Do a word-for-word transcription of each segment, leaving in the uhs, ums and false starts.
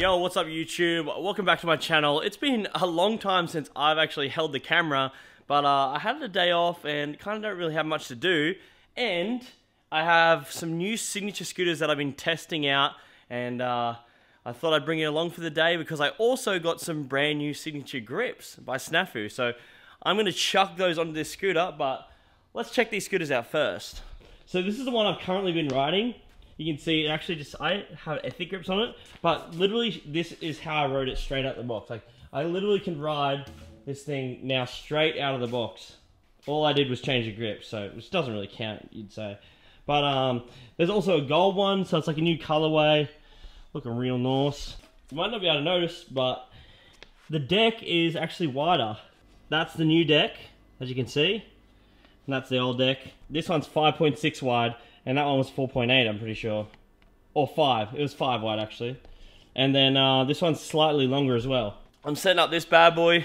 Yo, what's up YouTube? Welcome back to my channel. It's been a long time since I've actually held the camera, but uh, I had a day off and kind of don't really have much to do, and I have some new signature scooters that I've been testing out, and uh, I thought I'd bring it along for the day because I also got some brand new signature grips by Snafu, so I'm going to chuck those onto this scooter, but let's check these scooters out first. So this is the one I've currently been riding. You can see it actually just, I have Ethic grips on it, but literally this is how I rode it straight out the box. Like, I literally can ride this thing now straight out of the box. All I did was change the grip, so which doesn't really count, you'd say. But um, there's also a gold one, so it's like a new colorway. Looking real nice. You might not be able to notice, but the deck is actually wider. That's the new deck, as you can see. And that's the old deck. This one's five point six wide. And that one was four point eight, I'm pretty sure. Or five. It was five wide, actually. And then uh, this one's slightly longer as well. I'm setting up this bad boy.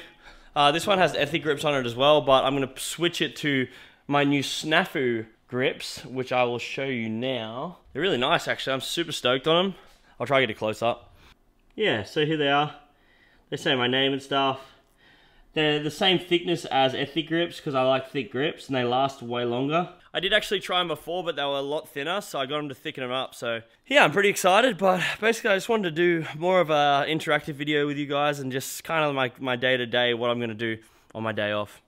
Uh, this one has Ethic grips on it as well, but I'm going to switch it to my new Snafu grips, which I will show you now. They're really nice, actually. I'm super stoked on them. I'll try to get a close-up. Yeah, so here they are. They say my name and stuff. They're the same thickness as Ethic grips because I like thick grips and they last way longer. I did actually try them before, but they were a lot thinner, so I got them to thicken them up. So yeah, I'm pretty excited, but basically I just wanted to do more of a interactive video with you guys and just kind of like my day to day, what I'm going to do on my day off.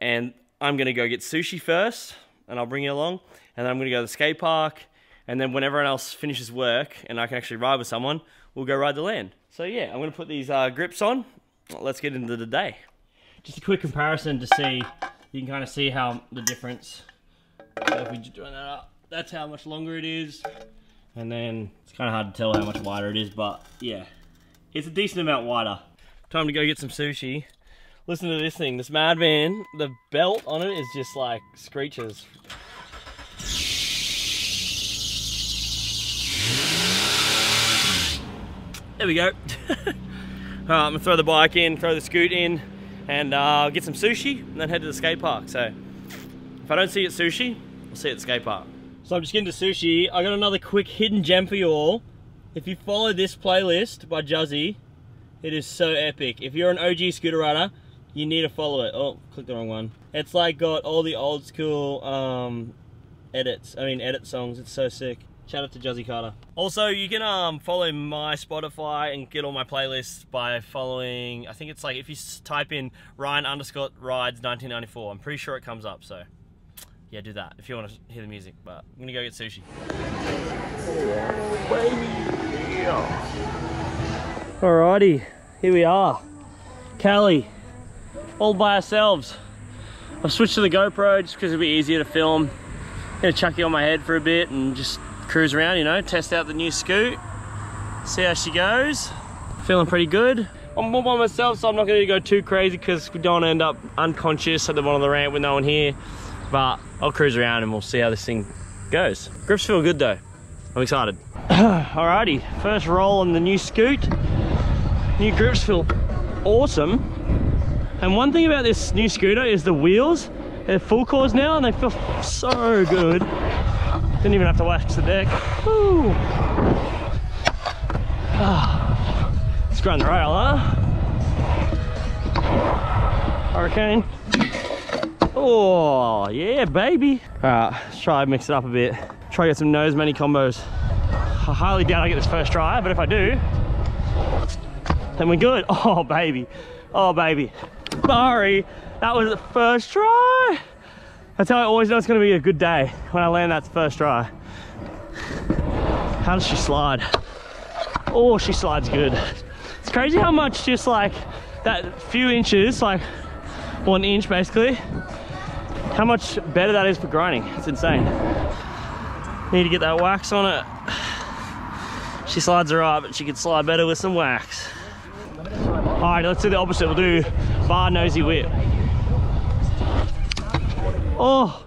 And I'm going to go get sushi first and I'll bring you along, and then I'm going to go to the skate park, and then when everyone else finishes work and I can actually ride with someone, we'll go ride the land. So yeah, I'm going to put these uh, grips on. Let's get into the day. Just a quick comparison to see, you can kind of see how the difference, so if we just join that up, that's how much longer it is, and then it's kind of hard to tell how much wider it is, but yeah, it's a decent amount wider. Time to go get some sushi. Listen to this thing, this madman, the belt on it is just like screeches. There we go. Alright, I'm going to throw the bike in, throw the scoot in, and uh, get some sushi, and then head to the skate park. So, if I don't see you at sushi, I'll see you at the skate park. So I'm just getting to sushi. I got another quick hidden gem for you all. If you follow this playlist by Jazzy, it is so epic. If you're an O G scooter rider, you need to follow it. Oh, clicked the wrong one. It's like got all the old school um, edits, I mean edit songs, it's so sick. Shout out to Jazzy Carter. Also, you can um, follow my Spotify and get all my playlists by following, I think it's like if you type in Ryan underscore rides nineteen ninety-four, I'm pretty sure it comes up, so yeah, do that if you want to hear the music, but I'm gonna go get sushi. Alrighty, here we are. Cali, all by ourselves. I've switched to the GoPro just because it'll be easier to film. I'm gonna chuck it on my head for a bit and just cruise around, you know, test out the new scoot, see how she goes. Feeling pretty good. I'm all by myself, so I'm not going to go too crazy because we don't want to end up unconscious at the bottom of the ramp with no one here, but I'll cruise around and we'll see how this thing goes. Grips feel good though. I'm excited. Alrighty, first roll on the new scoot. New grips feel awesome. And one thing about this new scooter is the wheels. They're full cores now and they feel so good. Didn't even have to wax the deck. Woo! Ah, let's grind the rail, huh? Hurricane. Oh, yeah, baby. All right, let's try and mix it up a bit. Try to get some nose many combos. I highly doubt I get this first try, but if I do, then we're good. Oh, baby. Oh, baby. Sorry, that was the first try. That's how I always know it's going to be a good day, when I land that first try. How does she slide? Oh, she slides good. It's crazy how much just like that few inches, like one inch basically, how much better that is for grinding. It's insane. Need to get that wax on it. She slides her right, but she could slide better with some wax. All right, let's do the opposite. We'll do bar nosy whip. Oh!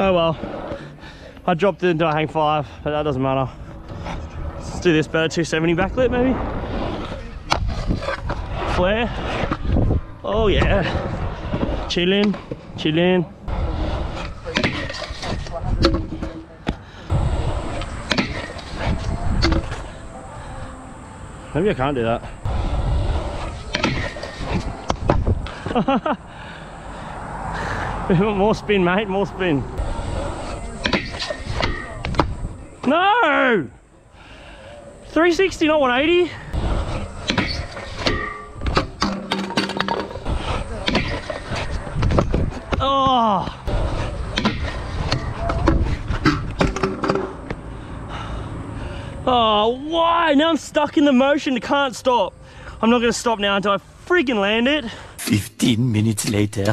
Oh well. I dropped it into a hang five, but that doesn't matter. Let's do this better, two seventy backlit maybe. Flare. Oh yeah. Chillin', chillin'. Maybe I can't do that. More spin, mate, more spin. No! three sixty, not one eighty. Oh! Oh, why? Now I'm stuck in the motion, I can't stop. I'm not gonna stop now until I freaking land it. fifteen minutes later.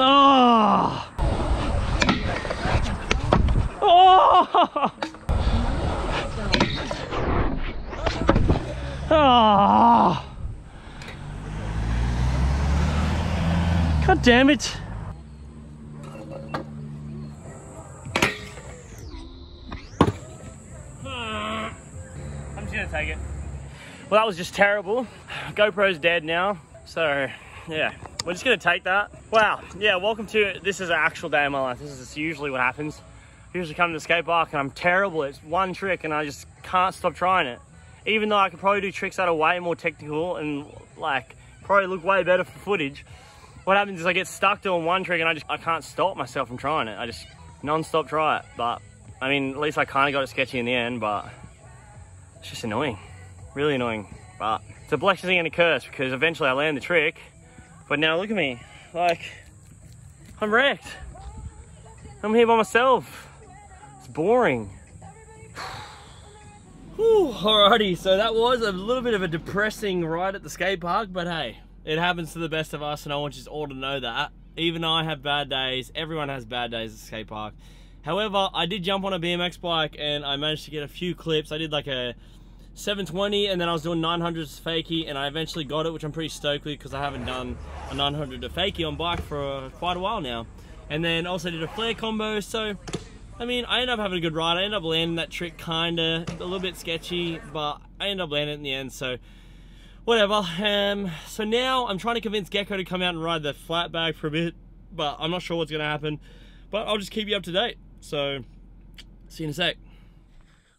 Oh! Oh! Oh! God damn it. I'm just gonna take it. Well, that was just terrible. GoPro's dead now, so yeah, we're just gonna take that. Wow, yeah, welcome to, this is an actual day in my life. This is usually what happens. I usually come to the skate park and I'm terrible. It's one trick and I just can't stop trying it. Even though I could probably do tricks that are way more technical and like probably look way better for footage. What happens is I get stuck doing one trick and I just, I can't stop myself from trying it. I just non-stop try it. But I mean, at least I kind of got it sketchy in the end, but it's just annoying. Really annoying. But it's a blessing and a curse because eventually I land the trick. But now look at me, like I'm wrecked. I'm here by myself. It's boring. Whew, alrighty, so that was a little bit of a depressing ride at the skate park, but hey, it happens to the best of us and I want you all to know that. Even I have bad days, everyone has bad days at the skate park. However, I did jump on a B M X bike and I managed to get a few clips. I did like a seven twenty and then I was doing nine hundreds fakie and I eventually got it, which I'm pretty stoked with because I haven't done a nine hundred fakie on bike for quite a while now. And then also did a flare combo, so I mean, I ended up having a good ride. I ended up landing that trick kinda, a little bit sketchy, but I ended up landing it in the end, so whatever. Um, so now I'm trying to convince Gecko to come out and ride the flat bag for a bit, but I'm not sure what's gonna happen, but I'll just keep you up to date. So see you in a sec.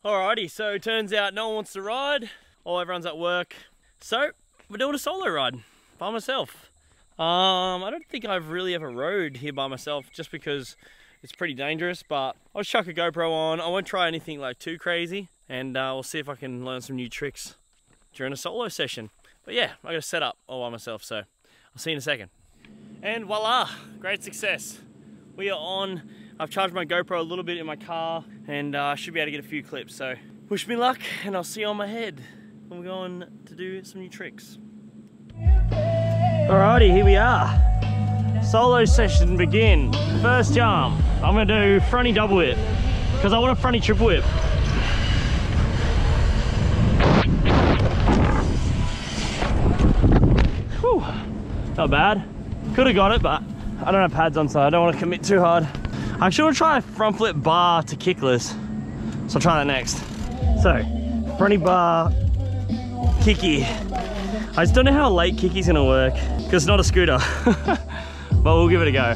Alrighty, so it turns out no one wants to ride. Oh, everyone's at work. So we're doing a solo ride by myself. Um, I don't think I've really ever rode here by myself just because it's pretty dangerous, but I'll chuck a GoPro on. I won't try anything like too crazy and uh, we'll see if I can learn some new tricks during a solo session. But yeah, I got a set up all by myself, so I'll see you in a second. And voila, great success. We are on. I've charged my GoPro a little bit in my car and I uh, should be able to get a few clips. So wish me luck and I'll see you on my head when we're going to do some new tricks. Alrighty, here we are. Solo session begin. First jump, I'm gonna do fronty double whip because I want a fronty triple whip. Not bad. Could have got it, but I don't have pads on, so I don't want to commit too hard. I actually want to try a front flip bar to kickless, so I'll try that next. So, fronty bar, kicky. I just don't know how late kicky's going to work, because it's not a scooter, but we'll give it a go.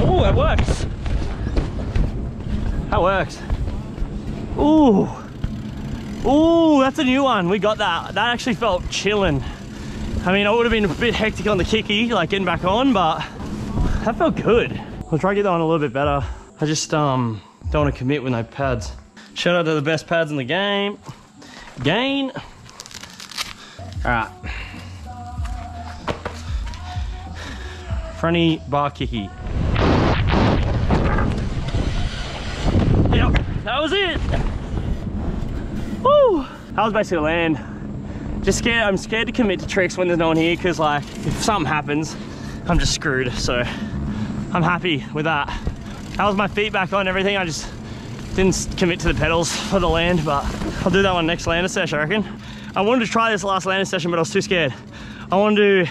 Ooh, that works. That works. Ooh. Ooh, that's a new one. We got that. That actually felt chilling. I mean, I would have been a bit hectic on the kicky, like getting back on, but that felt good. I'll try to get that one a little bit better. I just um, don't want to commit with no pads. Shout out to the best pads in the game. Gain. All right. Fronty bar kicky. Yep, that was it. Woo! That was basically land. Just scared, I'm scared to commit to tricks when there's no one here because like if something happens, I'm just screwed. So I'm happy with that. That was my feedback on everything. I just didn't commit to the pedals for the land, but I'll do that one next lander session, I reckon. I wanted to try this last lander session, but I was too scared. I want to do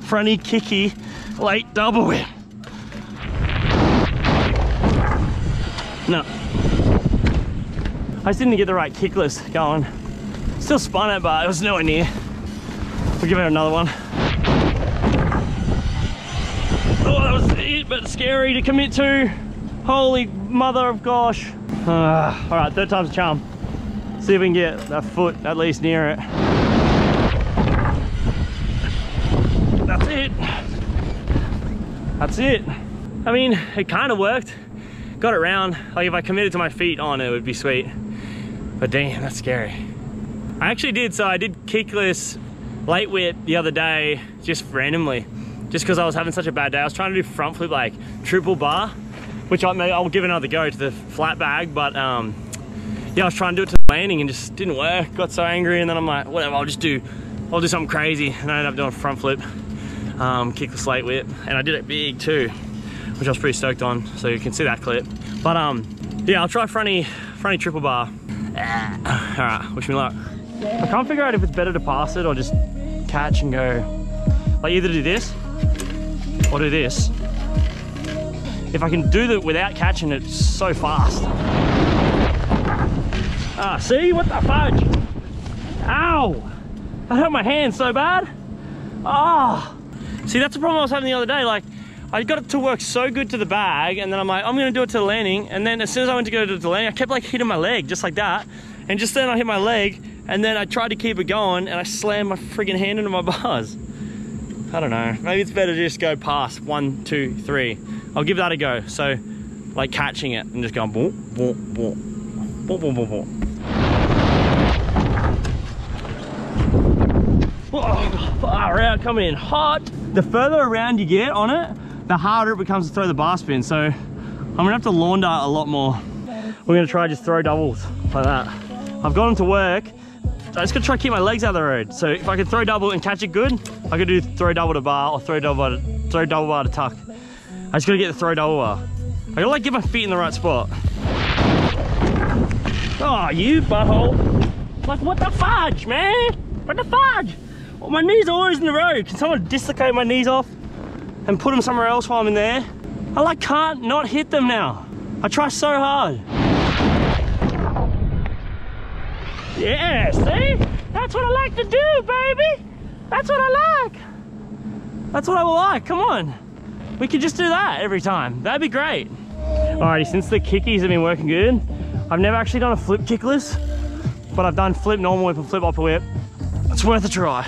fronty kicky late double whip. No. I just didn't get the right kickless going. Still spun it, but it was nowhere near. We'll give it another one. Oh, that was it, but scary to commit to. Holy mother of gosh. Uh, all right, third time's a charm. See if we can get that foot at least near it. That's it. That's it. I mean, it kind of worked. Got it round. Like if I committed to my feet on it, it would be sweet. But damn, that's scary. I actually did, so I did kickless late whip the other day, just randomly. Just because I was having such a bad day. I was trying to do front flip like triple bar, which I may, I'll give another go to the flat bag, but um, yeah, I was trying to do it to the landing and just didn't work. Got so angry and then I'm like, whatever, I'll just do, I'll do something crazy. And I ended up doing a front flip, um, kickless late whip. And I did it big too, which I was pretty stoked on. So you can see that clip. But um, yeah, I'll try fronty, fronty triple bar. Ah. All right, wish me luck. I can't figure out if it's better to pass it or just catch and go. Like either do this or do this. If I can do that without catching it so fast. Ah, see? What the fudge? Ow! That hurt my hand so bad. Ah! See, that's the problem I was having the other day. Like, I got it to work so good to the bag, and then I'm like, I'm gonna do it to the landing. And then as soon as I went to go to the landing, I kept like hitting my leg just like that. And just then I hit my leg, and then I tried to keep it going, and I slammed my friggin' hand into my bars. I don't know, maybe it's better to just go past one, two, three. I'll give that a go. So, like catching it and just going boom, boom, boom, boom, boom, boom, boom. Whoa, far out, coming in hot. The further around you get on it, the harder it becomes to throw the bar spin. So, I'm gonna have to launder a lot more. We're gonna try just throw doubles like that. I've got them to work. I just gotta try to keep my legs out of the road. So if I could throw double and catch it good, I could do throw double to bar or throw double to, throw double bar to tuck. I just gotta get the throw double bar. I gotta like get my feet in the right spot. Oh, you butthole. Like what the fudge, man? What the fudge? Well, my knees are always in the road. Can someone dislocate my knees off and put them somewhere else while I'm in there? I like can't not hit them now. I try so hard. Yeah, see? That's what I like to do, baby! That's what I like! That's what I like, come on! We could just do that every time, that'd be great! Alrighty, since the kickies have been working good, I've never actually done a flip kickless, but I've done flip normal whip and flip upper whip. It's worth a try,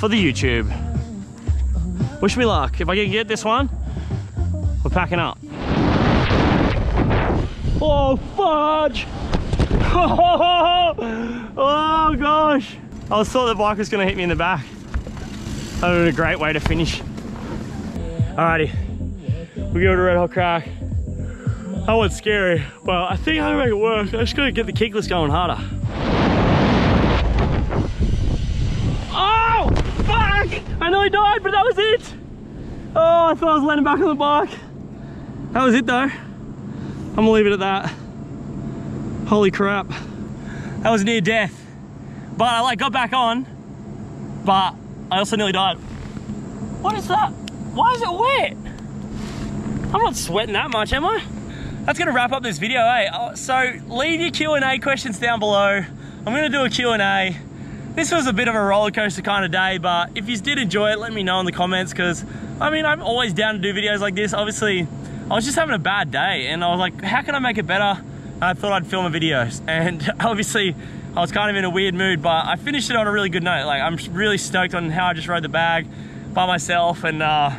for the YouTube. Wish me luck, if I can get this one, we're packing up. Oh, fudge! Oh, oh, oh gosh! I was thought the bike was gonna hit me in the back. That would have been a great way to finish. Alrighty, we'll give it a red hot crack. That one's scary. Well, I think I'll make it work. I just gotta get the kickless going harder. Oh, fuck! I nearly died, but that was it! Oh, I thought I was landing back on the bike. That was it though. I'm gonna leave it at that. Holy crap, that was near death. But I like got back on, but I also nearly died. What is that? Why is it wet? I'm not sweating that much, am I? That's gonna wrap up this video, eh? So leave your Q and A questions down below. I'm gonna do a Q and A. This was a bit of a roller coaster kind of day, but if you did enjoy it, let me know in the comments, because I mean, I'm always down to do videos like this. Obviously, I was just having a bad day and I was like, how can I make it better? I thought I'd film a video, and obviously I was kind of in a weird mood, but I finished it on a really good note. Like I'm really stoked on how I just rode the bag by myself, and uh,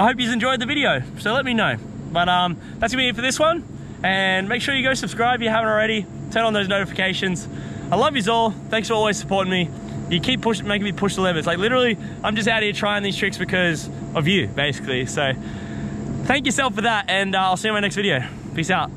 I hope you enjoyed the video, so let me know. But um, that's gonna be it for this one, and make sure you go subscribe if you haven't already, turn on those notifications. I love yous all, thanks for always supporting me. You keep pushing, making me push the limits. Like literally, I'm just out here trying these tricks because of you, basically. So thank yourself for that, and uh, I'll see you in my next video. Peace out.